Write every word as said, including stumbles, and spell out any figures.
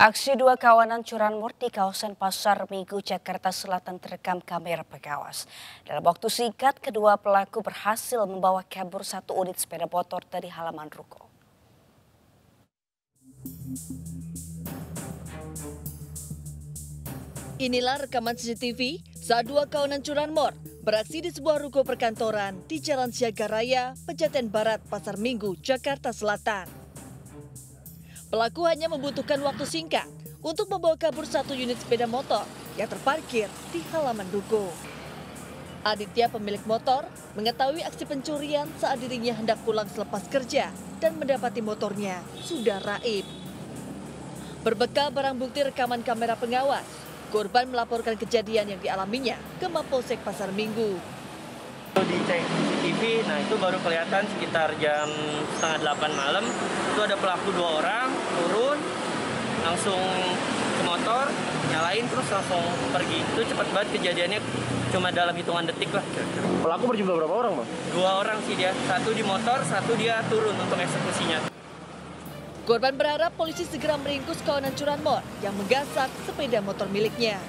Aksi dua kawanan curanmor di kawasan Pasar Minggu, Jakarta Selatan terekam kamera pengawas. Dalam waktu singkat, kedua pelaku berhasil membawa kabur satu unit sepeda motor dari halaman ruko. Inilah rekaman C C T V saat dua kawanan curanmor beraksi di sebuah ruko perkantoran di Jalan Siagaraya, Pejatan Barat, Pasar Minggu, Jakarta Selatan. Pelaku hanya membutuhkan waktu singkat untuk membawa kabur satu unit sepeda motor yang terparkir di halaman ruko. Aditya, pemilik motor, mengetahui aksi pencurian saat dirinya hendak pulang selepas kerja dan mendapati motornya sudah raib. Berbekal barang bukti rekaman kamera pengawas, korban melaporkan kejadian yang dialaminya ke Mapolsek Pasar Minggu. Dicek C C T V, nah itu baru kelihatan sekitar jam setengah delapan malam. Itu ada pelaku dua orang turun, langsung ke motor, nyalain terus langsung pergi. Itu cepat banget kejadiannya, cuma dalam hitungan detik lah. Pelaku berjumlah berapa orang, Bang? Dua orang sih dia, satu di motor, satu dia turun untuk eksekusinya. Korban berharap polisi segera meringkus kawanan curanmor yang menggasak sepeda motor miliknya.